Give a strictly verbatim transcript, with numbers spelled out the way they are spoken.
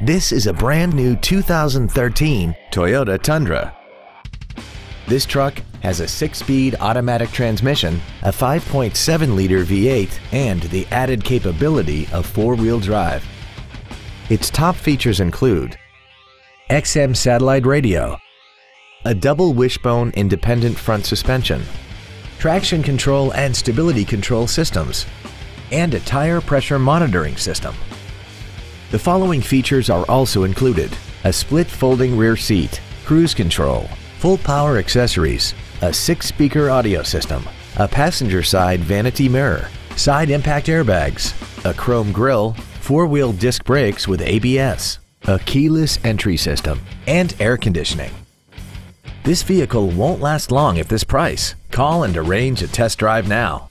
This is a brand new two thousand thirteen Toyota Tundra. This truck has a six-speed automatic transmission, a five point seven liter V eight, and the added capability of four-wheel drive. Its top features include X M satellite radio, a double wishbone independent front suspension, traction control and stability control systems, and a tire pressure monitoring system. The following features are also included: a split folding rear seat, cruise control, full power accessories, a six-speaker audio system, a passenger side vanity mirror, side impact airbags, a chrome grille, four-wheel disc brakes with A B S, a keyless entry system, and air conditioning. This vehicle won't last long at this price. Call and arrange a test drive now.